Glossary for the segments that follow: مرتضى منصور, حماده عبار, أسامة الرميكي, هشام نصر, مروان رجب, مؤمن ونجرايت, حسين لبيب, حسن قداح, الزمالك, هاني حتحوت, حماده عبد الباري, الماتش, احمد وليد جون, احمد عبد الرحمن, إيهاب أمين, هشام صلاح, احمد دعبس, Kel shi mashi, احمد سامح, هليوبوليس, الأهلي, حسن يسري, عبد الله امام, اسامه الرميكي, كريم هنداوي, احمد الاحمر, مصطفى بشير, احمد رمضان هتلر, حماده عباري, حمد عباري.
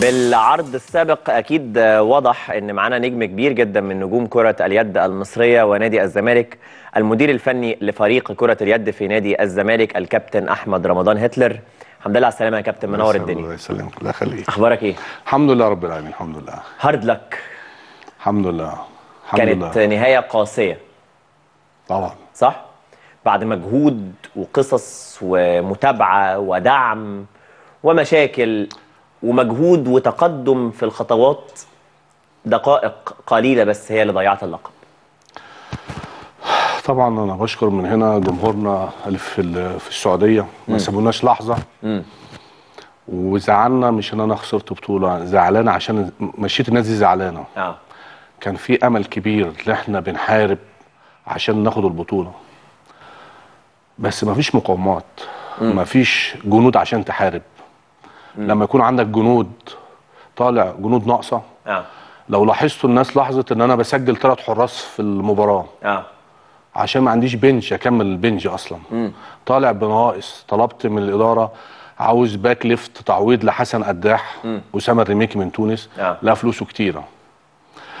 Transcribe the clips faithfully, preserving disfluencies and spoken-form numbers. بالعرض السابق اكيد وضح ان معانا نجم كبير جدا من نجوم كرة اليد المصرية ونادي الزمالك، المدير الفني لفريق كرة اليد في نادي الزمالك الكابتن احمد رمضان هتلر. الحمد لله على السلامة يا كابتن، منور الدنيا. الله يسلمك، الله يخليك. اخبارك ايه؟ الحمد لله رب العالمين، الحمد لله. هارد لك. الحمد لله. الحمد كانت لله. نهاية قاسية. طبعا. صح؟ بعد مجهود وقصص ومتابعة ودعم ومشاكل ومجهود وتقدم في الخطوات، دقائق قليلة بس هي اللي ضيعت اللقب. طبعا انا بشكر من هنا جمهورنا في في السعوديه، ما سابوناش لحظه. امم وزعلنا مش ان انا خسرت بطوله، زعلانه عشان مشيت الناس دي زعلانه. اه كان في امل كبير ان احنا بنحارب عشان ناخد البطوله، بس ما فيش مقاومات، ما فيش جنود عشان تحارب. مم. لما يكون عندك جنود طالع، جنود ناقصه. اه لو لاحظتوا الناس لاحظت ان انا بسجل ثلاث حراس في المباراه. اه عشان ما عنديش بنش اكمل البنش اصلا. مم. طالع بناقص. طلبت من الاداره، عاوز باك ليفت تعويض لحسن قداح، اسامه الرميكي من تونس. آه. لا فلوسه كتيره.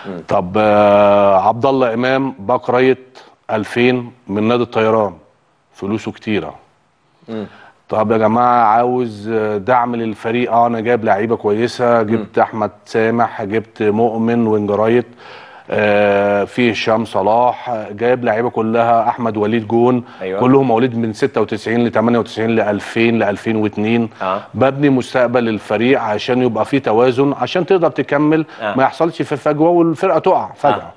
مم. طب آه عبد الله امام باك رايت ألفين من نادي الطيران، فلوسه كتيره. مم. طب يا جماعه عاوز دعم للفريق، اه انا جايب لعيبه كويسه، جبت مم. احمد سامح، جبت مؤمن ونجرايت، آه في هشام صلاح، جايب لعيبه كلها، احمد وليد جون. أيوة. كلهم مواليد من ستة وتسعين ل ثمانية وتسعين ل ألفين ل ألفين واثنين. آه. ببني مستقبل للفريق عشان يبقى في توازن، عشان تقدر تكمل. آه. ما يحصلش في فجوه والفرقه تقع فجاه. آه.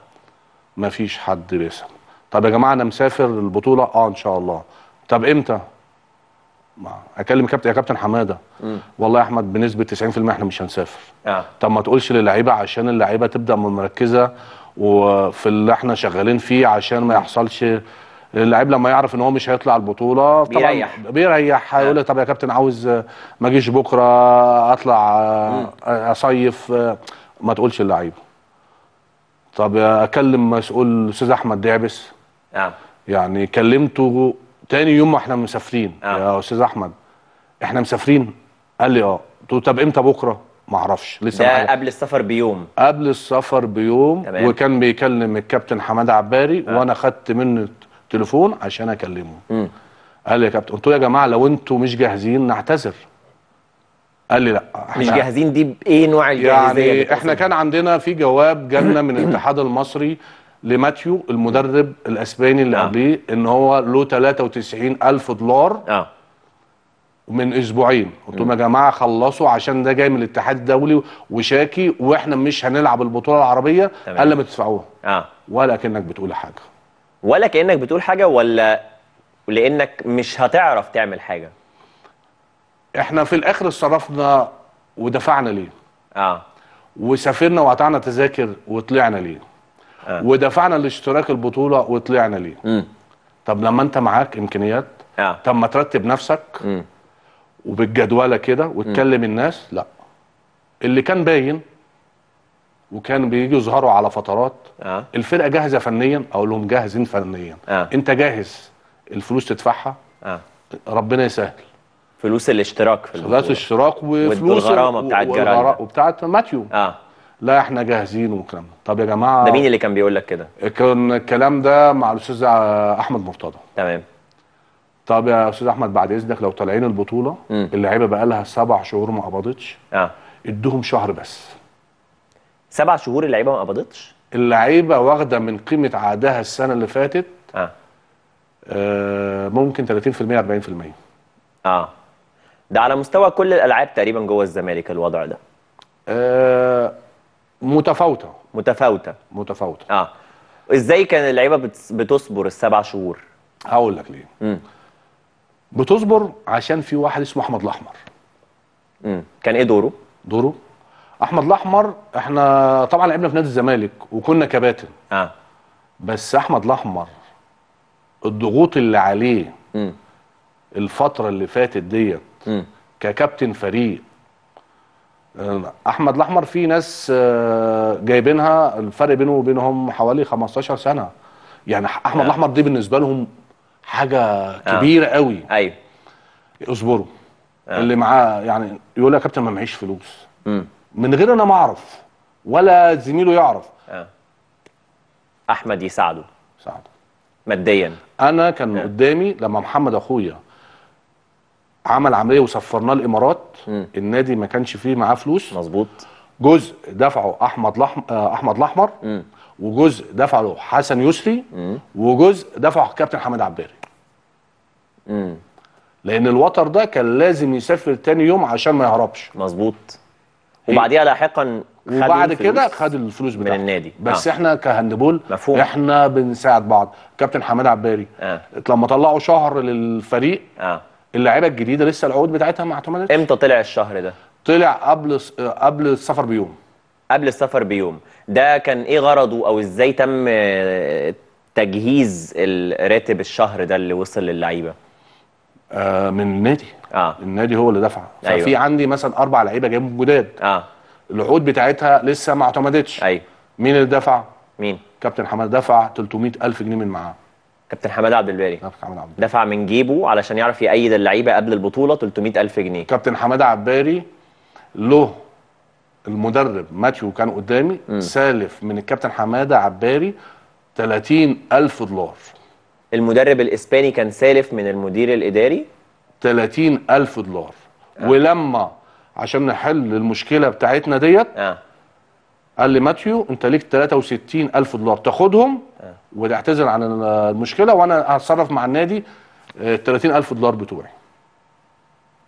ما فيش حد بيسأل. طب يا جماعه انا مسافر البطوله، اه ان شاء الله. طب امتى؟ اكلم كابتن، يا كابتن حماده. مم. والله يا احمد بنسبه تسعين في المية احنا مش هنسافر. آه. طب ما تقولش للعيبه عشان اللعيبه تبدا مركزه وفي اللي احنا شغالين فيه، عشان ما يحصلش اللعيب لما يعرف ان هو مش هيطلع البطوله بيريح بيريح هيقول لك طب يا كابتن عاوز ما اجيش بكره، اطلع اصيف. ما تقولش اللعيبه. طب اكلم مسؤول الاستاذ احمد دعبس. اه يعني كلمته تاني يوم احنا مسافرين. آه. يا استاذ احمد احنا مسافرين؟ قال لي اه. قلت له طب امتى بكره؟ ما اعرفش لسه. ده قبل السفر بيوم. قبل السفر بيوم. تمام. وكان بيكلم الكابتن حماده عباري. آه. وانا خدت منه التليفون عشان اكلمه. م. قال لي يا كابتن، قلت له يا جماعه لو انتوا مش جاهزين نعتذر. قال لي لا احنا مش جاهزين. دي بايه نوع الجاهزيه؟ يعني احنا كان عندنا في جواب جالنا من الاتحاد المصري لماتيو المدرب الاسباني اللي قبليه. آه. ان هو له ثلاثة وتسعين ألف دولار. اه من اسبوعين. قلت لهم يا جماعه خلصوا عشان ده جاي من الاتحاد الدولي وشاكي، واحنا مش هنلعب البطوله العربيه الا ما تدفعوها. اه ولا كانك بتقول حاجه، ولا كانك بتقول حاجه، ولا لانك مش هتعرف تعمل حاجه. احنا في الاخر اتصرفنا ودفعنا ليه. اه وسافرنا وقطعنا تذاكر وطلعنا ليه. آه. ودفعنا لاشتراك البطوله وطلعنا ليه. م. طب لما انت معاك امكانيات. آه. طب ما ترتب نفسك. م. وبالجدوله كده وتكلم الناس. لا، اللي كان باين وكان بيجي يظهروا على فترات. آه. الفرقه جاهزه فنيا، اقول لهم جاهزين فنيا. آه. انت جاهز، الفلوس تدفعها. آه. ربنا يسهل. فلوس الاشتراك في فلوس الاشتراك وفلوس الغرامه بتاعت جرايد وبتاعت ماتيو. اه لا احنا جاهزين والكلام ده. طب يا جماعه ده مين اللي كان بيقول لك كده؟ كان الكلام ده مع الاستاذ احمد مرتضى. تمام. طب يا استاذ احمد بعد اذنك لو طالعين البطوله اللعيبه بقى لها سبع شهور ما قبضتش. اه ادوهم شهر بس. سبع شهور اللعيبه ما قبضتش؟ اللعيبه واخده من قيمه عقدها السنه اللي فاتت. اه, آه ممكن ثلاثين في المية أربعين في المية. اه ده على مستوى كل الالعاب تقريبا جوه الزمالك الوضع ده. آه متفاوته متفاوته متفاوته. اه ازاي كان اللعيبه بتصبر السبع شهور؟ هقول لك ليه. امم بتصبر عشان في واحد اسمه احمد الاحمر. امم كان ايه دوره؟ دوره احمد الاحمر، احنا طبعا لعبنا في نادي الزمالك وكنا كباتن. اه بس احمد الاحمر الضغوط اللي عليه امم الفتره اللي فاتت ديت ككابتن فريق. احمد الاحمر في ناس جايبينها الفرق بينه وبينهم حوالي خمستاشر سنة، يعني احمد الاحمر دي بالنسبه لهم حاجه كبيره. آه. قوي. ايوه اصبروا. آه. اللي معاه يعني يقول يا كابتن ما معيش فلوس. امم من غير انا ما اعرف ولا زميله يعرف. اه احمد يساعده ساعده ماديا. انا كان أه. قدامي لما محمد اخويا عمل عمليه وسفرناه الامارات، م. النادي ما كانش فيه معاه فلوس. مظبوط. جزء دفعه احمد لحم... احمد الاحمر، وجزء دفعه حسن يسري، م. وجزء دفعه كابتن حمد عباري. امم لان الوتر ده كان لازم يسافر تاني يوم عشان ما يهربش. مظبوط. وبعديها لاحقا وبعد كده خد الفلوس بتاعته من النادي. بس آه. احنا كهندبول مفهوم. احنا بنساعد بعض. كابتن حماد عباري آه. لما طلعوا شهر للفريق آه. اللعيبه الجديده لسه العقود بتاعتها ما اعتمدتش. امتى طلع الشهر ده؟ طلع قبل قبل السفر بيوم. قبل السفر بيوم. ده كان ايه غرضه او ازاي تم تجهيز الراتب الشهر ده اللي وصل للعيبه؟ آه من النادي. آه. النادي هو اللي دفع. أيوة. ففي عندي مثلا اربع لعيبه جايين جداد. اه العقود بتاعتها لسه ما اعتمدتش. ايوه. مين اللي دفع؟ مين؟ كابتن حماد دفع ثلاثمائة ألف جنيه من معاه. كابتن حماد عبد الباري دفع من جيبه علشان يعرف يأيد اللعيبه قبل البطوله ثلاثمائة ألف جنيه. كابتن حماد عباري له المدرب ماتيو كان قدامي، م. سالف من الكابتن حماده عباري ثلاثين ألف دولار. المدرب الاسباني كان سالف من المدير الاداري ثلاثين ألف دولار. آه. ولما عشان نحل المشكله بتاعتنا ديت آه. قال لي ماتيو انت ليك ثلاثة وستين ألف دولار تاخدهم آه. وتعتذر عن المشكله وانا هتصرف مع النادي ثلاثين ألف دولار بتوعي.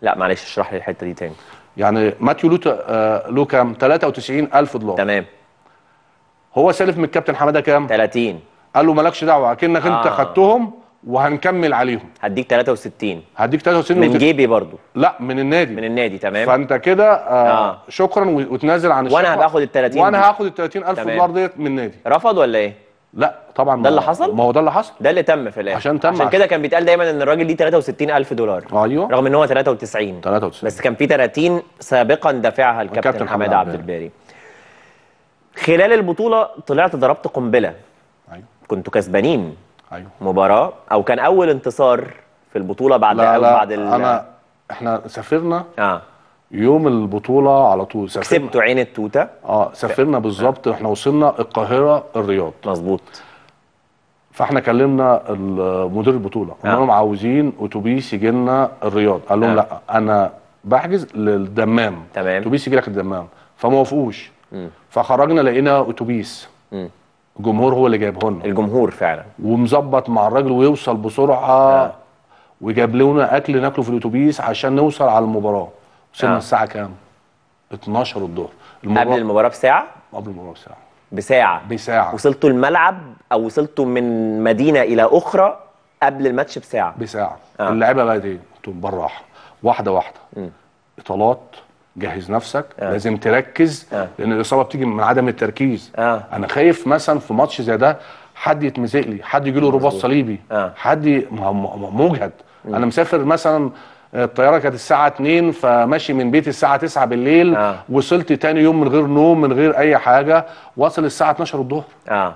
لا معلش اشرح لي الحته دي تاني. يعني ماتيو له آه له كام؟ ثلاثة وتسعين ألف دولار. تمام. هو سالف من الكابتن حماده كام؟ ثلاثين. قال له مالكش دعوه اكنك آه. انت خدتهم وهنكمل عليهم. هديك ثلاثة وستين. هديك ثلاثة وستين من وت... جيبي برضو. لا من النادي. من النادي. تمام. فانت كده آه آه. شكرا وتنازل عن الشكر وانا هاخد ال ثلاثين. وانا هاخد ال ثلاثين ألف دولار ديت من النادي. رفض ولا ايه؟ لا طبعا. ده اللي حصل؟ ما هو ده اللي حصل. ده اللي تم في الاخر. عشان تم. عشان كده كان بيتقال دايما ان الراجل ليه ثلاثة وستين ألف دولار. ايوه. رغم ان هو ثلاثة وتسعين. ثلاثة وتسعين. بس كان في ثلاثين سابقا دافعها الكابتن حماده عبد الباري. خلال البطوله طلعت ضربت قنبله. ايوه. كنتوا كسبانين. أيوة. مباراة او كان اول انتصار في البطولة بعد لا لا بعد ال... انا احنا سافرنا اه يوم البطولة على طول سافرنا. كسبتوا عين التوتة. اه سافرنا بالظبط. آه. احنا وصلنا القاهرة الرياض. مظبوط. فاحنا كلمنا مدير البطولة قلنا آه. لهم عاوزين اتوبيس يجي لنا الرياض. قال لهم آه. لا انا بحجز للدمام. تمام. اتوبيس يجي لك الدمام. فما وافقوش. فخرجنا لقينا اتوبيس. امم الجمهور هو اللي جايبه لنا. الجمهور فعلا. ومظبط مع الراجل ويوصل بسرعه. آه. وجاب لنا اكل ناكله في الاتوبيس عشان نوصل على المباراه. وصلنا آه. الساعه كام؟ اتناشر الظهر. قبل المباراه بساعه؟ قبل المباراه بساعه. بساعه؟ بساعه. وصلتوا الملعب او وصلتوا من مدينه الى اخرى قبل الماتش بساعه؟ بساعه. آه. اللعيبه بقت ايه؟ قلت لهم بالراحه واحده واحده. م. اطالات جهز نفسك. آه. لازم تركز. آه. لان الاصابه بتيجي من عدم التركيز. آه. انا خايف مثلا في ماتش زي ده حد يتمزق لي، حد يجي له رباط صليبي. آه. حد مجهد. م. انا مسافر مثلا الطياره كانت الساعه اتنين فماشي من بيتي الساعه تسعة بالليل. آه. وصلت تاني يوم من غير نوم من غير اي حاجه، واصل الساعه اتناشر الظهر. اه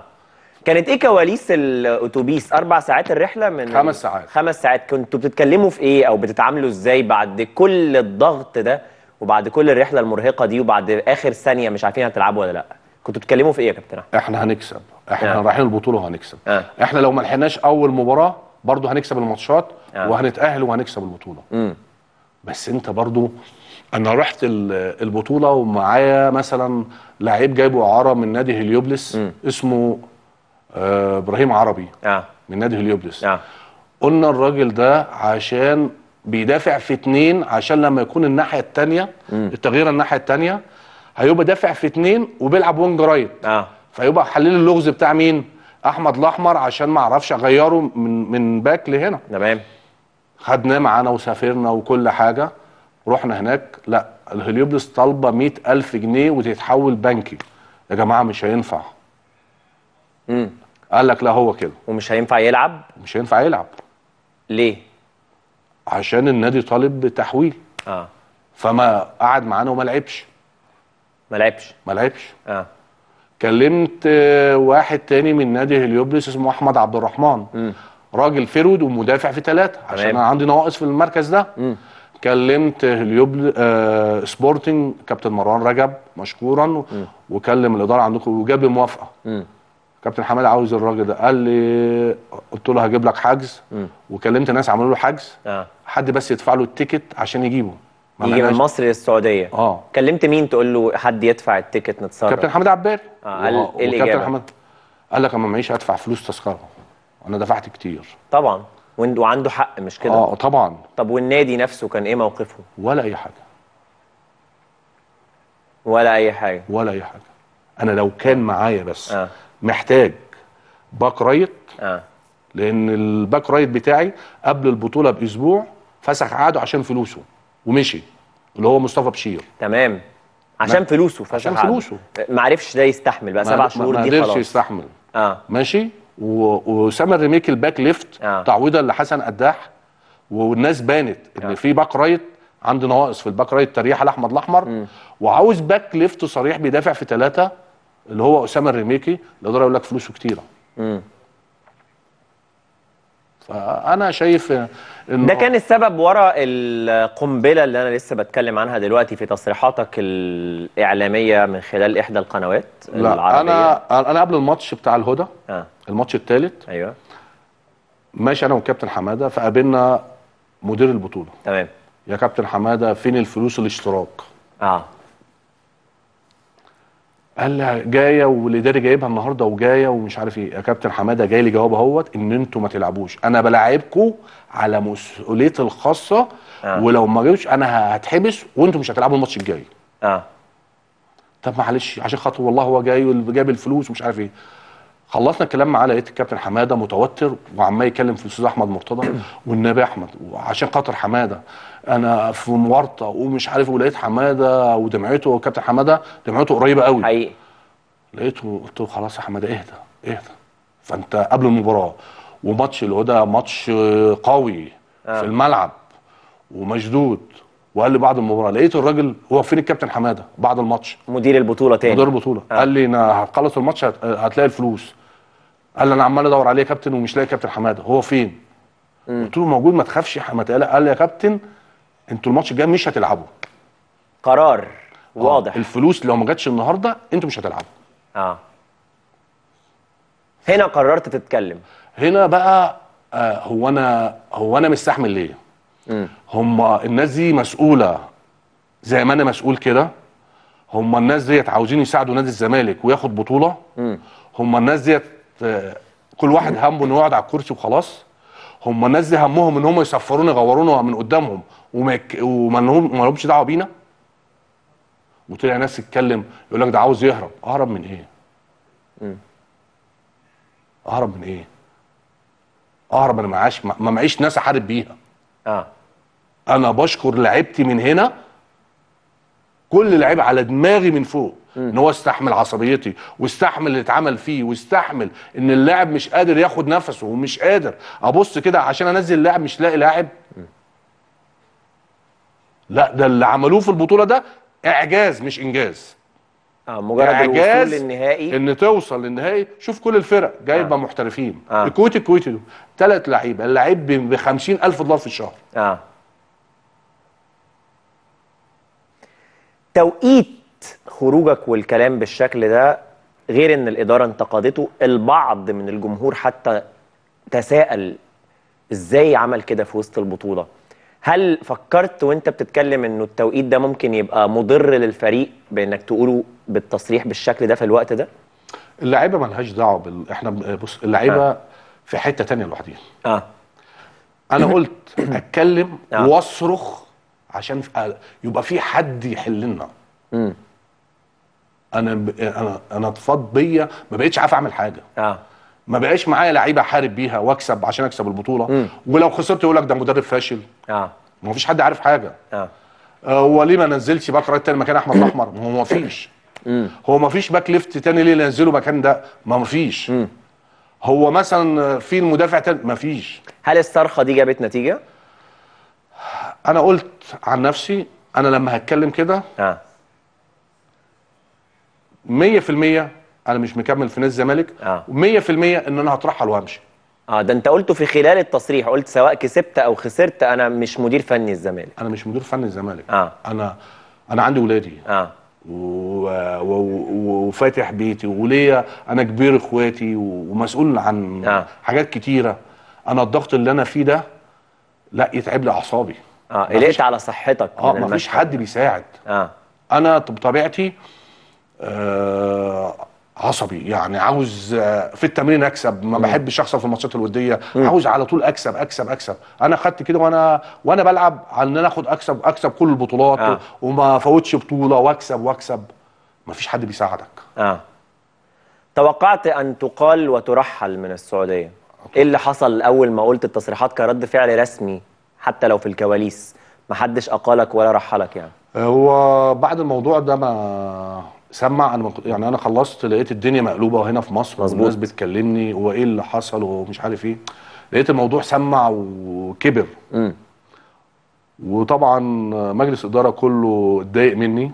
كانت ايه كواليس الاتوبيس؟ اربع ساعات الرحله من خمس ساعات. خمس ساعات كنتوا بتتكلموا في ايه او بتتعاملوا ازاي بعد كل الضغط ده؟ وبعد كل الرحله المرهقه دي وبعد اخر ثانيه مش عارفين هتلعبوا ولا لا، كنتوا بتتكلموا في ايه يا كابتن احمد؟ احنا هنكسب، احنا آه. رايحين البطوله وهنكسب. آه. احنا لو ما لحقناش اول مباراه برضه هنكسب الماتشات. آه. وهنتاهل وهنكسب البطوله. م. بس انت برضه انا رحت البطوله ومعايا مثلا لعيب جايبه اعاره من نادي هليوبليس. م. اسمه آه ابراهيم عربي. آه. من نادي هليوبليس. آه. قلنا الراجل ده عشان بيدافع في اتنين عشان لما يكون الناحيه الثانيه التغيير الناحيه الثانيه هيبقى دافع في اتنين وبيلعب وينج رايت. اه فيبقى حلل اللغز بتاع مين؟ احمد الاحمر عشان ما اعرفش اغيره من من باك لهنا. تمام. خدناه معانا وسافرنا وكل حاجه. رحنا هناك لا الهليوبلس طالبه مية ألف جنيه وتتحول بنكي. يا جماعه مش هينفع. امم قال لك لا هو كده. ومش هينفع يلعب؟ مش هينفع يلعب. ليه؟ عشان النادي طالب تحويل. اه فما قعد معانا وما لعبش. ما لعبش. ما لعبش. اه كلمت واحد تاني من نادي هليوبليس اسمه احمد عبد الرحمن. م. راجل فرود ومدافع في ثلاثه عشان انا عندي نواقص في المركز ده. م. كلمت هليوب آه سبورتنج كابتن مروان رجب مشكورا م. وكلم الاداره عندكم وجاب لي موافقه. م. كابتن حماده عاوز الراجل ده، قال لي قلت له هجيب لك حجز م. وكلمت ناس عملوا له حجز آه. حد بس يدفع له التيكت عشان يجيبه يجي من مصر للسعوديه. اه كلمت مين تقول له حد يدفع التيكت نتصرف؟ كابتن حماده عبار. اه قال و... ايه الاجابه؟ كابتن حماده قال لك انا معيش ادفع فلوس تذكره، انا دفعت كتير. طبعا وعنده حق مش كده؟ اه طبعا. طب والنادي نفسه كان ايه موقفه؟ ولا اي حاجه. ولا اي حاجه. ولا اي حاجه. انا لو كان معايا بس آه. محتاج باك رايت اه لان الباك رايت بتاعي قبل البطوله باسبوع فسخ عقده عشان فلوسه ومشي، اللي هو مصطفى بشير. تمام. عشان فلوسه فسخ عقده. عشان فلوسه. ما عرفش ده يستحمل بقى سبع شهور دي خلاص. ما عرفش يستحمل. اه ماشي. وأسامة الرميكي الباك ليفت آه. تعويضا لحسن قداح، والناس بانت ان آه. في باك رايت عنده نواقص في الباك رايت تريحه لاحمد الاحمر، وعاوز باك ليفت صريح بيدافع في ثلاثه اللي هو أسامة الرميكي. الاداره يقول لك فلوسه كتيره. امم فانا شايف ان ده كان السبب ورا القنبله اللي انا لسه بتكلم عنها دلوقتي في تصريحاتك الاعلاميه من خلال احدى القنوات لا العربيه. انا انا قبل الماتش بتاع الهدى آه. الماتش الثالث ايوه ماشي انا وكابتن حماده، فقابلنا مدير البطوله. تمام. يا كابتن حماده فين الفلوس الاشتراك؟ اه قال لي جايه والاداري جايبها النهارده وجايه ومش عارف ايه. يا كابتن حماده جاي لي جواب اهوت ان انتوا ما تلعبوش، انا بلاعبكم على مسؤوليتي الخاصه آه. ولو ما جاوش انا هتحبس وانتوا مش هتلعبوا الماتش الجاي. اه طب معلش عشان خاطر والله هو جاي وجاب الفلوس ومش عارف ايه. خلصنا الكلام معاه لقيت الكابتن حماده متوتر وعمال يتكلم في الاستاذ احمد مرتضى والنبي احمد وعشان خاطر حماده انا في مورطه ومش عارف. ولقيت حماده ودمعته والكابتن حماده دمعته قريبه قوي حقيقي. لقيته قلت له خلاص يا حماده اهدى اهدى، فانت قبل المباراه وماتش الهدى ماتش قوي آه. في الملعب ومشدود. وقال لي بعد المباراه لقيت الراجل هو فين الكابتن حماده بعد الماتش مدير البطوله تاني مدير البطوله آه. قال لي انا هخلص الماتش هت... هتلاقي الفلوس. قال لي انا عمال ادور عليه يا كابتن ومش لاقي كابتن حماده هو فين؟ م. قلت له موجود ما تخافش ما تقلق. قال لي يا كابتن انتوا الماتش الجاي مش هتلعبوا. قرار واضح آه. الفلوس لو ما جاتش النهارده انتوا مش هتلعبوا. اه هنا قررت تتكلم. هنا بقى آه هو انا هو انا مستحمل ليه؟ هم الناس دي مسؤوله زي ما انا مسؤول كده. هم الناس ديت عاوزين يساعدوا نادي الزمالك وياخد بطوله. هم الناس ديت كل واحد همه انه يقعد على الكرسي وخلاص. هم الناس دي همهم ان هم يصفروني يغورونا من قدامهم وما وما لهمش دعوه بينا. وطلع ناس تتكلم يقول لك ده عاوز يهرب. اهرب من ايه؟ اهرب من ايه؟ اهرب انا معاش ما معيش ناس احارب بيها. اه انا بشكر لعيبتي من هنا كل لعيب على دماغي من فوق م. ان هو استحمل عصبيتي واستحمل اللي اتعمل فيه واستحمل ان اللاعب مش قادر ياخد نفسه ومش قادر ابص كده عشان انزل لاعب مش لاقي لاعب م. لا ده اللي عملوه في البطوله ده اعجاز مش انجاز. اه مجرد الوصول للنهائي ان توصل للنهائي. شوف كل الفرق جايبه آه. محترفين آه. الكويتي الكويتي دول ثلاث لعيبه اللعيب ب خمسين ألف دولار في الشهر. اه توقيت خروجك والكلام بالشكل ده غير ان الاداره انتقدته، البعض من الجمهور حتى تساءل ازاي عمل كده في وسط البطوله. هل فكرت وانت بتتكلم انه التوقيت ده ممكن يبقى مضر للفريق بانك تقوله بالتصريح بالشكل ده في الوقت ده؟ اللعيبه مالهاش دعوه بال... احنا بص اللعيبه آه. في حته ثانيه لوحدهم. اه انا قلت اتكلم آه. واصرخ عشان يبقى في حد يحل لنا. امم انا ب... انا انا اتفض بيا ما بقتش عارف اعمل حاجه. اه ما بقاش معايا لعيبه احارب بيها واكسب عشان اكسب البطوله م. ولو خسرت يقول لك ده مدرب فاشل. اه ما فيش حد عارف حاجه. اه هو ليه ما نزلش باك رايت تاني مكان احمد الاحمر؟ هو ما فيش. هو ما فيش باك ليفت تاني ليه نزله مكان ده؟ ما فيش. هو مثلا في المدافع تاني ما فيش. هل الصرخه دي جابت نتيجه؟ انا قلت عن نفسي انا لما هتكلم كده اه مية في المية انا مش مكمل في نادي الزمالك آه. ومية في المية ان انا هترحل وامشي اه ده انت قلته في خلال التصريح، قلت سواء كسبت او خسرت انا مش مدير فني الزمالك. انا مش مدير فني الزمالك. اه انا انا عندي ولادي اه وفاتح بيتي وليا، انا كبير اخواتي ومسؤول عن آه. حاجات كتيره. انا الضغط اللي انا فيه ده لا يتعب لي اعصابي. اه قلقت على صحتك. اه مفيش حد بيساعد. اه انا بطبيعتي آه عصبي، يعني عاوز في التمرين اكسب، ما بحبش اخسر في الماتشات الوديه، عاوز على طول اكسب اكسب اكسب. انا خدت كده وانا وانا بلعب على ان انا اخد اكسب اكسب كل البطولات آه. وما افوتش بطوله واكسب واكسب. ما فيش حد بيساعدك. اه توقعت ان تقال وترحل من السعوديه. أوكي. ايه اللي حصل اول ما قلت التصريحات كرد فعل رسمي حتى لو في الكواليس؟ ما حدش اقالك ولا رحلك يعني. هو بعد الموضوع ده ما سمع انا يعني انا خلصت لقيت الدنيا مقلوبه هنا في مصر والناس بتكلمني وايه اللي حصل ومش عارف ايه. لقيت الموضوع سمع وكبر. امم وطبعا مجلس الاداره كله اتضايق مني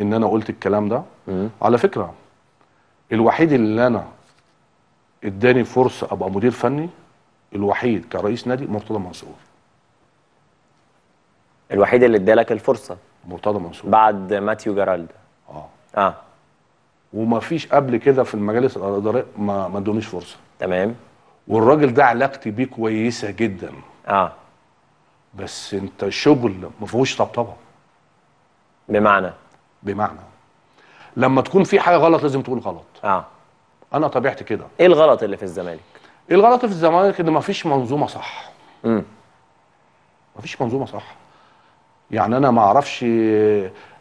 ان انا قلت الكلام ده. مم. على فكره الوحيد اللي انا اداني فرصه ابقى مدير فني الوحيد كرئيس نادي مرتضى منصور. الوحيد اللي ادالك الفرصه مرتضى منصور بعد ماتيو جرالد. اه اه ومفيش قبل كده في المجالس الاداريه ما ما ادونيش فرصه. تمام. والراجل ده علاقتي بيه كويسه جدا. اه بس انت شغل ما فيهوش طبطبه. بمعنى بمعنى لما تكون في حاجه غلط لازم تقول غلط. اه انا طبيعتي كده. ايه الغلط اللي في الزمالك؟ ايه الغلط في الزمالك؟ ان ما فيش منظومه صح. امم ما فيش منظومه صح. يعني انا ما اعرفش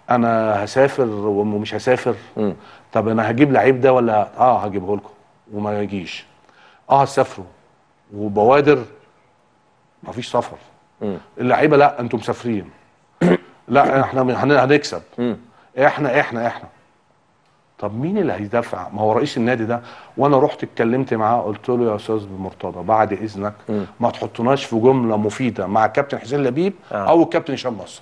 انا هسافر ومش هسافر. مم. طب انا هجيب لعيب ده ولا اه هجيبه لكم وما يجيش، اه هسافروا وبوادر ما فيش سفر. اللعيبه لا انتم مسافرين لا احنا هنكسب احنا احنا احنا. طب مين اللي هيدفع؟ ما هو رئيس النادي ده. وانا رحت اتكلمت معاه قلت له يا استاذ مرتضى بعد اذنك مم. ما تحطناش في جمله مفيده مع الكابتن حسين لبيب آه. او الكابتن هشام نصر.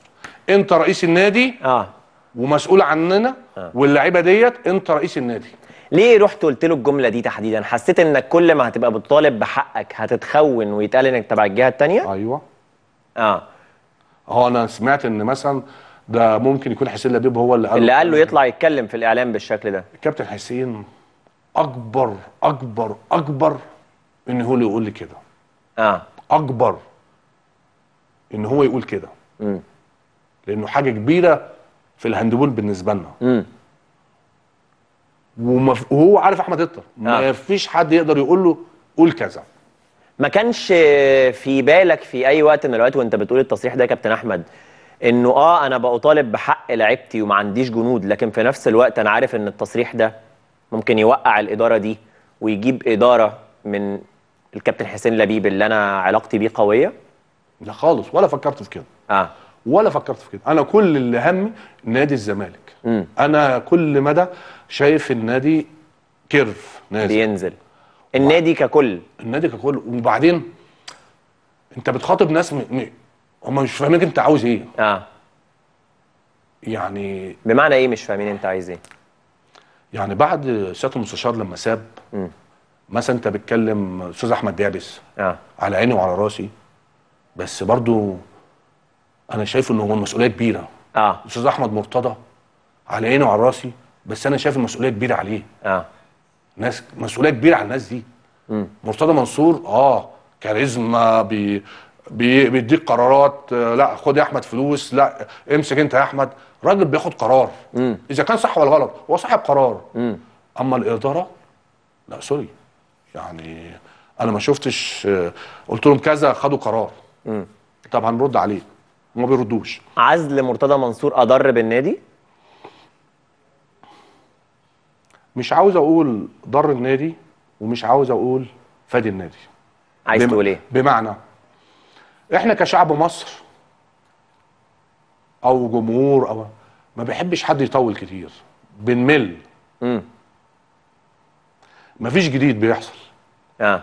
انت رئيس النادي اه ومسؤول عننا آه. واللعيبه ديت انت رئيس النادي. ليه رحت قلت له الجمله دي تحديدا؟ حسيت انك كل ما هتبقى بتطالب بحقك هتتخون ويتقال انك تبع الجهه الثانيه؟ ايوه. اه هو انا سمعت ان مثلا ده ممكن يكون حسين لبيب هو اللي قال اللي قال له يطلع يتكلم في الاعلام بالشكل ده. الكابتن حسين اكبر اكبر اكبر ان هو اللي يقول لي كده. اه اكبر ان هو يقول كده. امم لانه حاجه كبيره في الهاندبول بالنسبه لنا. امم ومف... وهو عارف احمد هتلر ما آه. فيش حد يقدر يقول له قول كذا. ما كانش في بالك في اي وقت من الاوقات وانت بتقول التصريح ده يا كابتن احمد انه اه انا بطالب بحق لعيبتي وما عنديش جنود، لكن في نفس الوقت انا عارف ان التصريح ده ممكن يوقع الاداره دي ويجيب اداره من الكابتن حسين لبيب اللي انا علاقتي بيه قويه؟ لا خالص ولا فكرت في كده. اه ولا فكرت في كده. انا كل اللي همي نادي الزمالك. م. انا كل مدى شايف النادي كيرف نازل بينزل النادي ككل النادي ككل. وبعدين انت بتخاطب ناس م... م... هم مش فاهمين انت عاوز ايه. اه يعني بمعنى ايه مش فاهمين انت عايز ايه؟ يعني بعد سياده المستشار لما ساب م. مثلا انت بتكلم استاذ احمد دعبس اه على عيني وعلى راسي، بس برضو انا شايف ان هو المسؤوليه كبيره. اه استاذ احمد مرتضى على عيني وعلى راسي، بس انا شايف المسؤوليه كبيره عليه. اه ناس مسؤوليه كبيره على الناس دي. م. مرتضى منصور اه كاريزما بي بيديك قرارات، لا خد يا احمد فلوس، لا امسك انت يا احمد. راجل بياخد قرار. مم. اذا كان صح ولا غلط هو صاحب قرار. مم. اما الاداره لا سوري، يعني انا ما شفتش قلت لهم كذا خدوا قرار. مم. طبعا نرد عليه وما بيردوش. عزل مرتضى منصور اضر بالنادي؟ مش عاوز اقول ضر النادي ومش عاوز اقول فادي النادي. عايز بم... تقول ايه؟ بمعنى احنا كشعب مصر او جمهور او ما بيحبش حد يطول كتير، بنمل. امم مفيش جديد بيحصل. اه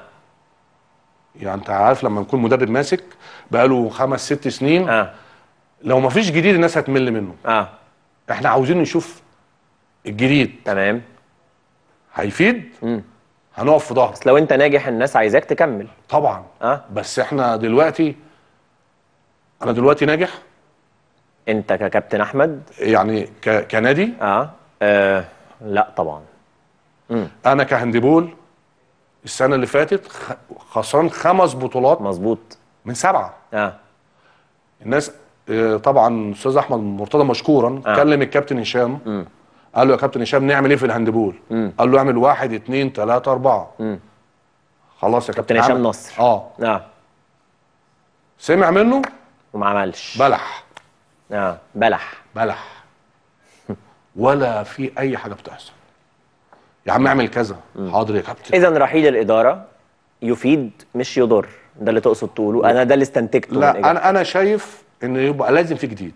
يعني انت عارف لما يكون مدرب ماسك بقاله خمس ست سنين اه لو مفيش جديد الناس هتمل منه. اه احنا عاوزين نشوف الجديد. تمام. هيفيد؟ امم هنقف في ظهره. بس لو انت ناجح الناس عايزاك تكمل طبعا. أه؟ بس احنا دلوقتي، انا دلوقتي ناجح، انت ككابتن احمد يعني ك... كنادي اه, آه. لا طبعا. مم. انا كهندبول السنه اللي فاتت خسران خمس بطولات مظبوط من سبعه. اه الناس آه طبعا استاذ احمد مرتضى مشكورا آه. كلم الكابتن هشام. مم. قال له يا كابتن هشام نعمل ايه في الهاندبول؟ قال له اعمل واحد اتنين تلاته اربعه. مم. خلاص يا كابتن هشام نصر. اه اه سمع منه وما عملش. بلح. اه بلح بلح ولا في اي حاجه بتحصل. يا عم اعمل كذا. مم. حاضر يا كابتن. اذا رحيل الاداره يفيد مش يضر، ده اللي تقصد تقوله؟ انا ده اللي استنتجته. لا من انا انا شايف ان يبقى لازم في جديد.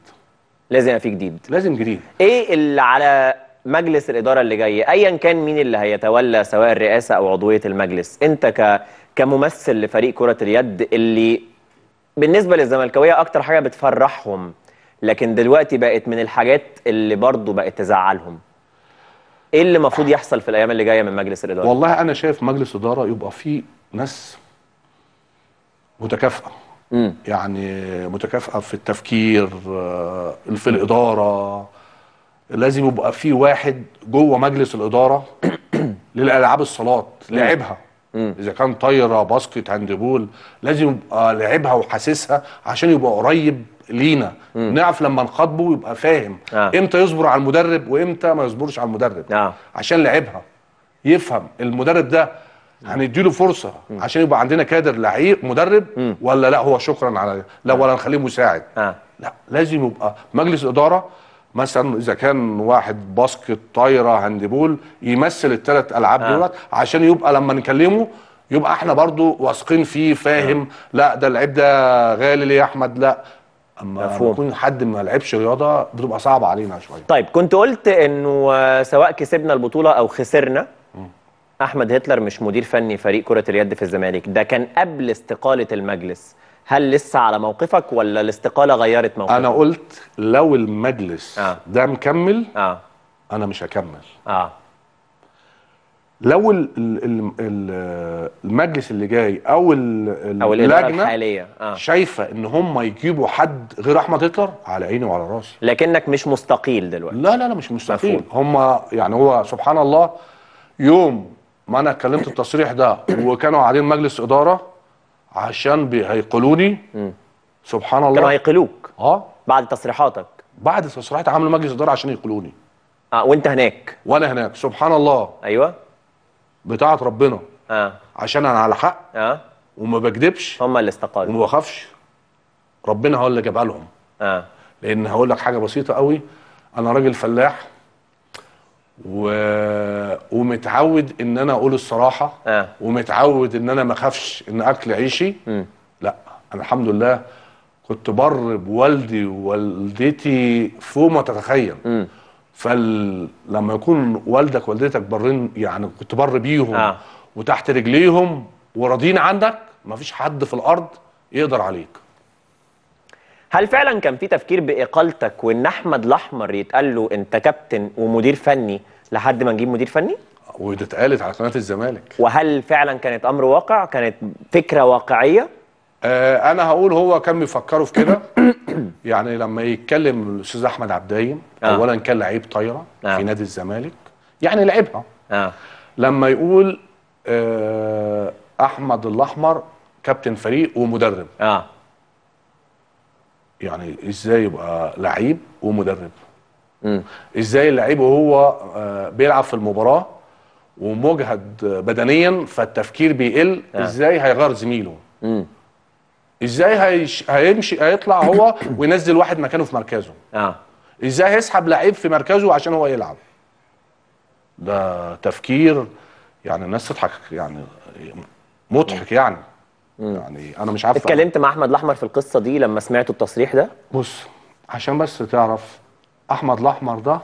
لازم يبقى في جديد. لازم جديد. ايه اللي على مجلس الاداره اللي جاي ايا كان مين اللي هيتولى سواء الرئاسه او عضويه المجلس، انت ك كممثل لفريق كره اليد اللي بالنسبه للزملكاويه اكتر حاجه بتفرحهم، لكن دلوقتي بقت من الحاجات اللي برضه بقت تزعلهم، ايه اللي المفروض يحصل في الايام اللي جايه من مجلس الاداره؟ والله انا شايف مجلس اداره يبقى فيه ناس متكافئه. مم. يعني متكافئه في التفكير، في الاداره. لازم يبقى في واحد جوه مجلس الاداره للالعاب الصالات لاعبها، اذا كان طايره باسكت هاندبول لازم يبقى لاعبها وحاسسها عشان يبقى قريب لينا. مم. نعرف لما نخاطبه يبقى فاهم آه. امتى يصبر على المدرب وامتى ما يصبرش على المدرب آه. عشان لاعبها يفهم المدرب ده هنديله فرصه. مم. عشان يبقى عندنا كادر لعيب مدرب. مم. ولا لا هو شكرا على لا آه. ولا نخليه مساعد آه. لا لازم يبقى مجلس اداره مثلا اذا كان واحد باسكت طايره هاندبول يمثل الثلاث العاب آه. دول عشان يبقى لما نكلمه يبقى احنا برضو واثقين فيه فاهم. آه. لا ده اللعيب ده غالي ليه يا احمد. لا اما يكون حد ما لعبش رياضه بتبقى صعبه علينا شويه. طيب كنت قلت انه سواء كسبنا البطوله او خسرنا احمد هتلر مش مدير فني فريق كره اليد في الزمالك، ده كان قبل استقاله المجلس، هل لسه على موقفك ولا الاستقاله غيرت موقفك؟ انا قلت لو المجلس آه. ده مكمل آه. انا مش هكمل. اه لو ال ال ال المجلس اللي جاي او ال او اللجنه الحاليه آه. شايفه ان هم يجيبوا حد غير احمد هتلر على عيني وعلى راسي. لكنك مش مستقيل دلوقتي؟ لا لا لا مش مستقيل. هم يعني هو سبحان الله يوم ما انا اتكلمت التصريح ده وكانوا قاعدين مجلس اداره عشان هيقلوني سبحان الله. كانوا هيقلوك اه بعد تصريحاتك؟ بعد تصريحاتي عملوا مجلس اداره عشان يقلوني. اه وانت هناك؟ وانا هناك سبحان الله. ايوه بتاعة ربنا آه. عشان انا على حق آه. وما بكدبش. هم اللي استقالوا وما بخافش، ربنا هو اللي جابها لهم آه. لان هقول لك حاجه بسيطه قوي، انا راجل فلاح و... ومتعود ان انا اقول الصراحه آه. ومتعود ان انا ما اخافش ان اكل عيشي. م. لا انا الحمد لله كنت بر بوالدي ووالدتي فوق ما تتخيل. م. فلما يكون والدك ووالدتك برين يعني كنت بر بيهم آه. وتحت رجليهم وراضيين عنك، مفيش حد في الارض يقدر عليك. هل فعلا كان في تفكير باقالتك وان احمد الاحمر يتقال له انت كابتن ومدير فني لحد ما نجيب مدير فني؟ وده اتقالت على قناه الزمالك. وهل فعلا كانت امر واقع؟ كانت فكره واقعيه؟ آه انا هقول هو كان بيفكروا في كده. يعني لما يتكلم الاستاذ احمد عبدايم آه. اولا كان لعيب طايره آه. في نادي الزمالك يعني لعبها آه. لما يقول آه احمد الاحمر كابتن فريق ومدرب اه يعني ازاي يبقى لعيب ومدرب؟ م. ازاي اللعيب وهو آه بيلعب في المباراه ومجهد بدنيا فالتفكير بيقل آه. ازاي هيغير زميله؟ م. ازاي هيش... هيمشي هيطلع هو وينزل واحد مكانه في مركزه اه ازاي هيسحب لعيب في مركزه عشان هو يلعب؟ ده تفكير يعني الناس تضحك يعني مضحك يعني. مم. يعني انا مش عارف. اتكلمت مع احمد الاحمر في القصه دي لما سمعت التصريح ده؟ بص عشان بس تعرف احمد الاحمر ده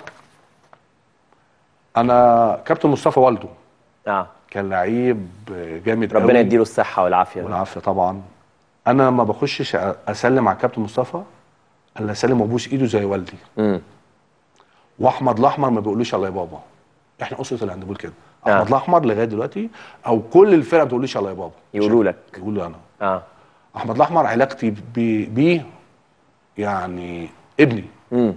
انا كابتن مصطفى والده اه كان لعيب جامد قوي ربنا يديله الصحه والعافيه والعافيه طبعا. انا ما بخشش اسلم على الكابتن مصطفى الا اسلم وابوس ايده زي والدي. امم واحمد الاحمر ما بيقولوش الله يا بابا، احنا اسره الهاندبول كده، احمد الاحمر لغايه دلوقتي او كل الفرقه ما بتقوليش يلا يا بابا، يقولوا لك يقولوا انا اه احمد الاحمر علاقتي بيه بي يعني ابني. امم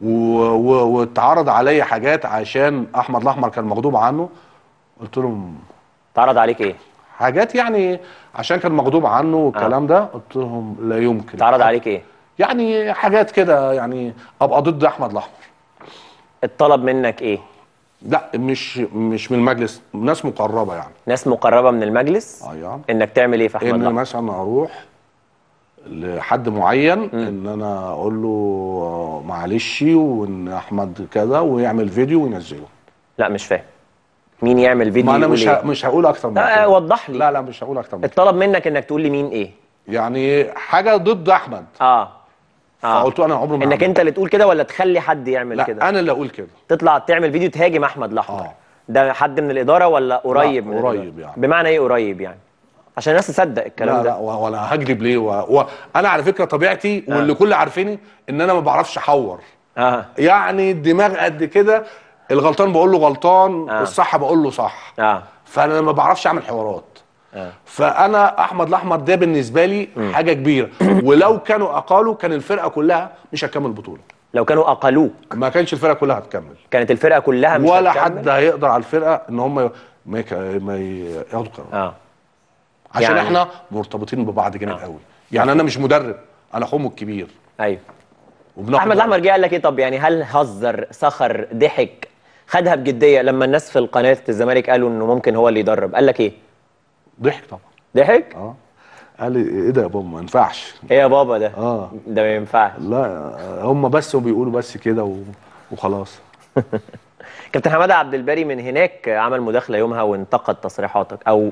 واتعرض عليا حاجات عشان احمد الاحمر كان مغضوب عنه، قلت لهم اتعرض عليك ايه؟ حاجات يعني عشان كان مغضوب عنه والكلام آه. ده قلت لهم لا يمكن. اتعرض عليك ايه؟ يعني حاجات كده يعني ابقى ضد احمد الاحمر. الطلب منك ايه؟ لا مش مش من المجلس، ناس مقربه يعني. ناس مقربه من المجلس؟ اه يعني. انك تعمل ايه في احمد الاحمر؟ ان مثلا اروح لحد معين م. ان انا اقول له معلش وان احمد كذا ويعمل فيديو وينزله. لا مش فاهم. مين يعمل فيديو؟ ما انا مش إيه؟ مش هقول اكتر من كده. لا وضح لي. لا لا مش هقول اكتر من كده. الطلب منك انك تقول لي مين ايه؟ يعني حاجه ضد احمد. اه اه فقلت له انا عمري ما انك انت اللي تقول كده ولا تخلي حد يعمل كده؟ لا انا اللي اقول كده. تطلع تعمل فيديو تهاجم احمد الاحمر. آه. ده حد من الاداره ولا قريب؟ من قريب الإدارة. يعني بمعنى ايه قريب يعني؟ عشان الناس تصدق الكلام لا ده. لا ولا هكذب ليه؟ و... و... انا على فكره طبيعتي آه. واللي كل عارفيني ان انا ما بعرفش احور. اه يعني الدماغ قد كده، الغلطان بقول له غلطان آه. والصح بقول له صح. اه فانا ما بعرفش اعمل حوارات. آه. فانا احمد الاحمر ده بالنسبه لي م. حاجه كبيره، ولو كانوا اقالوا كان الفرقه كلها مش هتكمل البطوله. لو كانوا اقالوك ما كانش الفرقه كلها هتكمل. كانت الفرقه كلها مش ولا هتكمل. حد هيقدر على الفرقه ان هم ي... ما, يك... ما ياخدوا قرار. اه عشان يعني... احنا مرتبطين ببعض جامد آه. قوي، يعني انا مش مدرب، انا اخوهم الكبير. ايوه. احمد الاحمر جه قال لك ايه طب؟ يعني هل هزر، سخر، ضحك، خدها بجديه لما الناس في قناه الزمالك قالوا انه ممكن هو اللي يدرب؟ قال لك ايه؟ ضحك طبعا. ضحك؟ اه قال لي ايه ده يا بابا ما ينفعش. ايه يا بابا ده؟ اه ده ما ينفعش. لا هم بس وبيقولوا بس كده و... وخلاص. كابتن حماده عبد الباري من هناك عمل مداخله يومها وانتقد تصريحاتك، او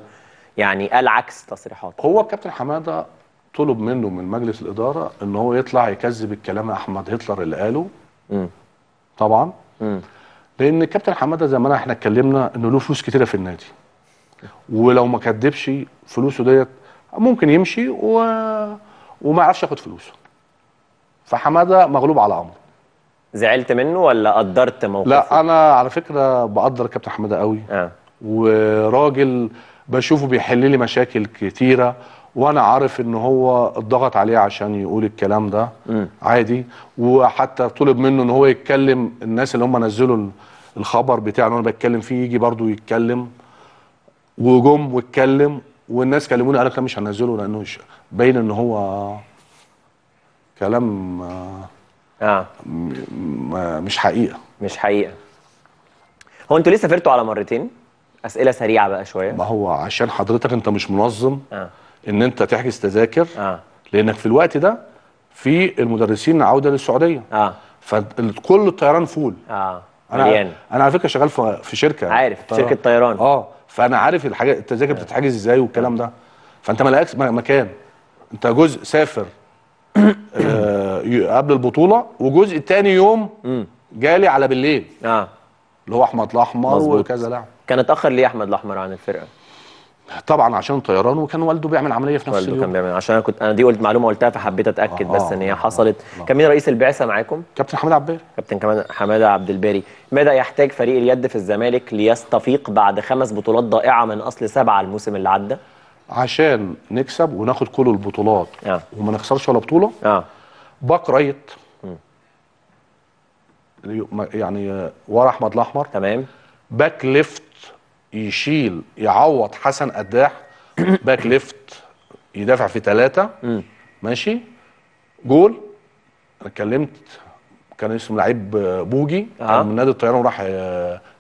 يعني قال عكس تصريحاتك. هو الكابتن حماده طلب منه من مجلس الاداره ان هو يطلع يكذب الكلام احمد هتلر اللي قاله. امم طبعا. امم لان الكابتن حماده زي ما احنا اتكلمنا انه له فلوس كتيره في النادي، ولو ما كدبش فلوسه ديت ممكن يمشي و... وما يعرفش ياخد فلوسه. فحماده مغلوب على امره. زعلت منه ولا قدرت موقفه؟ لا انا على فكره بقدر الكابتن حماده قوي. اه وراجل بشوفه بيحل لي مشاكل كتيره، وانا عارف ان هو اتضغط عليه عشان يقول الكلام ده م. عادي، وحتى طلب منه ان هو يتكلم. الناس اللي هم نزلوا الخبر بتاعه اللي انا بتكلم فيه يجي برضه يتكلم، وجم واتكلم والناس كلموني قالت لا مش هنزله لانه باين ان هو كلام اه مش حقيقه. مش حقيقه. هو انتوا ليه سافرتوا على مرتين؟ اسئله سريعه بقى شويه. ما هو عشان حضرتك انت مش منظم آه. ان انت تحجز تذاكر آه. لانك في الوقت ده في المدرسين عوده للسعوديه اه فكل الطيران فول اه مليان. انا على فكره شغال في شركه عارف طيران. شركه طيران اه فانا عارف الحاجات التذاكر آه. بتتحجز ازاي والكلام ده، فانت ما لقاكش مكان. انت جزء سافر آه قبل البطوله، وجزء تاني يوم جالي على بالليل اه اللي هو احمد الاحمر وكذا لاعب. كان اتاخر ليه احمد الاحمر عن الفرقه؟ طبعا عشان طيران، وكان والده بيعمل عمليه في نفس اليوم. والده كان بيعمل، عشان انا كنت انا دي قلت معلومه قلتها فحبيت اتاكد آه بس ان هي آه حصلت. آه كان مين رئيس البعثه معاكم؟ كابتن حماده عبد الباري. كابتن حماده عبد الباري، ماذا يحتاج فريق اليد في الزمالك ليستفيق بعد خمس بطولات ضائعه من اصل سبعه الموسم اللي عدى؟ عشان نكسب وناخد كل البطولات آه. وما نخسرش ولا بطوله. اه باك رايت يعني ورا احمد الاحمر. تمام. باك ليفت يشيل يعوض حسن قداح. باك ليفت يدافع في ثلاثة. ماشي. جول انا اتكلمت كان اسمه لعيب بوجي آه. من نادي الطيران وراح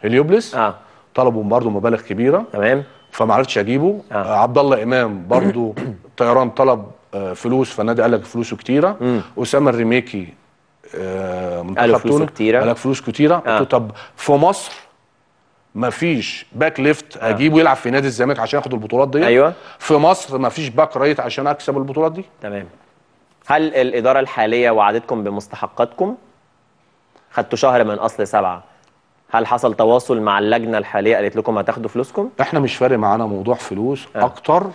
هليوبليس آه. طلبوا برضه مبالغ كبيره. تمام. فما عرفتش اجيبه آه. عبد الله امام برضه الطيران طلب فلوس، فالنادي قال لك فلوسه كتيره. اسامه الرميكي آه منتخب تونس قال لك فلوس كتيره. آه. طب في مصر مفيش باك ليفت اجيبه يلعب في نادي الزمالك عشان ياخد البطولات دي. ايوه. في مصر مفيش باك رايت عشان اكسب البطولات دي. تمام. هل الاداره الحاليه وعدتكم بمستحقاتكم؟ خدتوا شهر من اصل سبعه. هل حصل تواصل مع اللجنه الحاليه قالت لكم هتاخدوا فلوسكم؟ احنا مش فارق معانا موضوع فلوس أه. اكتر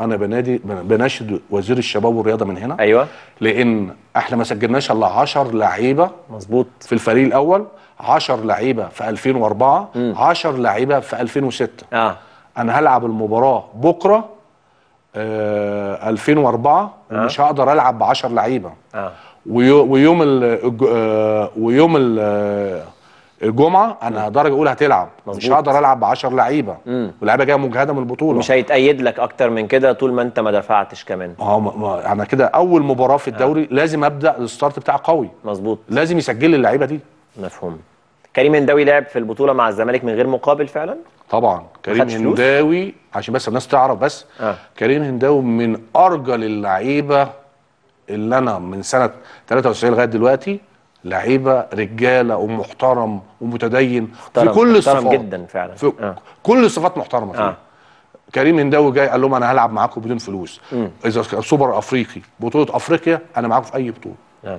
انا بنادي بناشد وزير الشباب والرياضه من هنا. ايوه، لان احنا ما سجلناش الا عشرة لعيبه مظبوط في الفريق الاول، عشرة لعيبه في ألفين وأربعة، عشرة لعيبه في ألفين وستة. اه انا هلعب المباراه بكره آه ألفين وأربعة آه. ومش هقدر العب ب عشرة لعيبه. اه ويوم الج... آه ويوم الجمعه انا هقدر اقول هتلعب مزبوط. مش هقدر العب ب عشرة لعيبه، واللعيبه جايه مجهده من البطوله، مش هيتأيد لك اكتر من كده طول ما انت ما دفعتش كمان. اه ما... انا كده اول مباراه في الدوري آه. لازم ابدا الستارت بتاعي قوي مظبوط، لازم يسجل لي اللعيبه دي. مفهوم. كريم هنداوي لعب في البطوله مع الزمالك من غير مقابل فعلا؟ طبعا كريم هنداوي، عشان بس الناس تعرف بس آه. كريم هنداوي من ارجل اللعيبه اللي انا من سنه ثلاثة وتسعين لغايه دلوقتي، لعيبه رجاله ومحترم ومتدين في كل الصفات، محترم جدا فعلا في آه. كل الصفات محترمه فيه. آه. كريم هنداوي جاي قال لهم انا هلعب معاكم بدون فلوس، م. اذا سوبر افريقي، بطوله افريقيا، انا معاكم في اي بطوله. آه.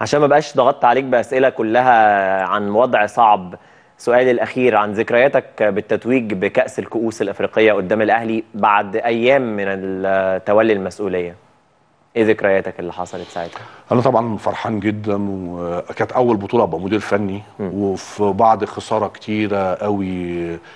عشان ما بقاش ضغطت عليك باسئله كلها عن وضع صعب، سؤالي الاخير عن ذكرياتك بالتتويج بكاس الكؤوس الافريقيه قدام الاهلي بعد ايام من تولي المسؤوليه. ايه ذكرياتك اللي حصلت ساعتها؟ انا طبعا فرحان جدا، وكانت اول بطوله ابقى مدير فني، م. وفي بعض خساره كتيره قوي،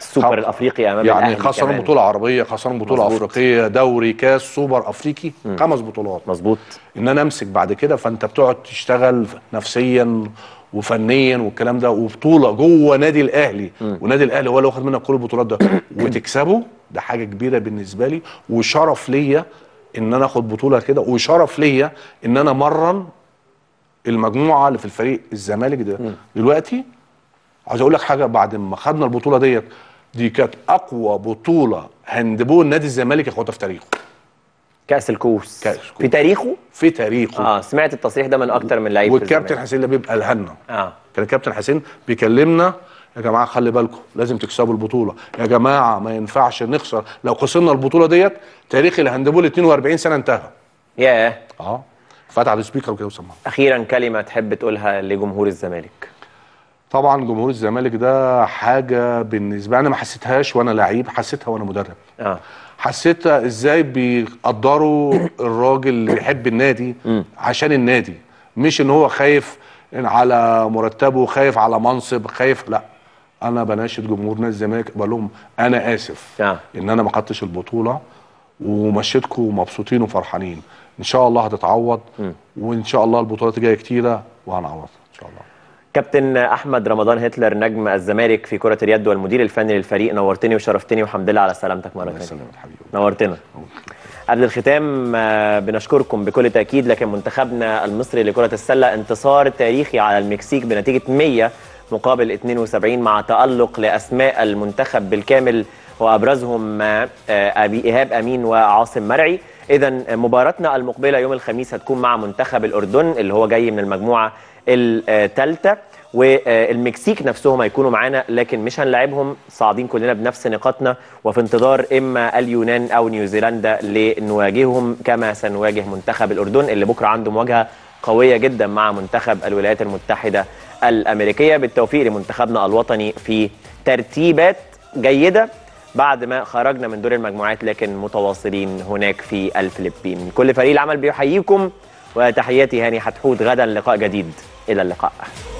السوبر الافريقي امام يعني الاهلي، يعني خسرنا بطوله عربيه، خسرنا بطوله مزبوط. افريقيه، دوري، كاس، سوبر افريقي، م. خمس بطولات مظبوط. ان انا امسك بعد كده، فانت بتقعد تشتغل نفسيا وفنيا والكلام ده، وبطوله جوه نادي الاهلي، م. ونادي الاهلي هو اللي واخد منك كل البطولات ده وتكسبه، ده حاجه كبيره بالنسبه لي، وشرف ليا ان انا اخد بطوله كده، وشرف ليا ان انا امرن المجموعه اللي في الفريق الزمالك ده. م. دلوقتي عايز اقول لك حاجه، بعد ما خدنا البطوله ديت، دي كانت اقوى بطوله هاندبول نادي الزمالك يا اخواته في تاريخه، كاس الكؤوس في تاريخه، في تاريخه. اه سمعت التصريح ده من اكتر من لعيب، والكابتن حسين لبيب قالها لنا. اه كان الكابتن حسين بيكلمنا، يا جماعه خلي بالكم لازم تكسبوا البطوله، يا جماعه ما ينفعش نخسر، لو خسرنا البطوله ديت تاريخ الهاندبول اتنين وأربعين سنه انتهى. ياه. اه فتح السبيكر وكده وسمعنا. اخيرا كلمه تحب تقولها لجمهور الزمالك؟ طبعا جمهور الزمالك ده حاجه بالنسبه انا ما حسيتهاش وانا لعيب، حسيتها وانا مدرب. اه حسيت ازاي بيقدروا الراجل اللي بيحب النادي عشان النادي، مش ان هو خايف على مرتبه، خايف على منصب، خايف، لا. انا بناشد جمهورنا الزمالك بقول لهم انا اسف آه. ان انا ما خدتش البطوله، ومشيتكم ومبسوطين وفرحانين، ان شاء الله هتتعوض، م. وان شاء الله البطولات الجايه كتيره وهنعوضها ان شاء الله. كابتن احمد رمضان هتلر، نجم الزمالك في كره اليد والمدير الفني للفريق، نورتني وشرفتني، وحمد لله على سلامتك مره ثانيه. نورتنا. قبل الختام بنشكركم بكل تاكيد، لكن منتخبنا المصري لكره السله انتصار تاريخي على المكسيك بنتيجه مية مقابل اتنين وسبعين، مع تألق لأسماء المنتخب بالكامل وأبرزهم أبي إيهاب أمين وعاصم مرعي. إذن مباراتنا المقبلة يوم الخميس هتكون مع منتخب الأردن اللي هو جاي من المجموعة الثالثة، والمكسيك نفسهم هيكونوا معانا لكن مش هنلاعبهم، صاعدين كلنا بنفس نقاطنا، وفي انتظار إما اليونان أو نيوزيلندا لنواجههم، كما سنواجه منتخب الأردن اللي بكرة عنده مواجهة قوية جدا مع منتخب الولايات المتحدة الأمريكية. بالتوفيق لمنتخبنا الوطني في ترتيبات جيدة بعد ما خرجنا من دور المجموعات، لكن متواصلين هناك في الفلبين. كل فريق العمل بيحييكم، وتحياتي هاني حتحوت، غدا لقاء جديد، إلى اللقاء.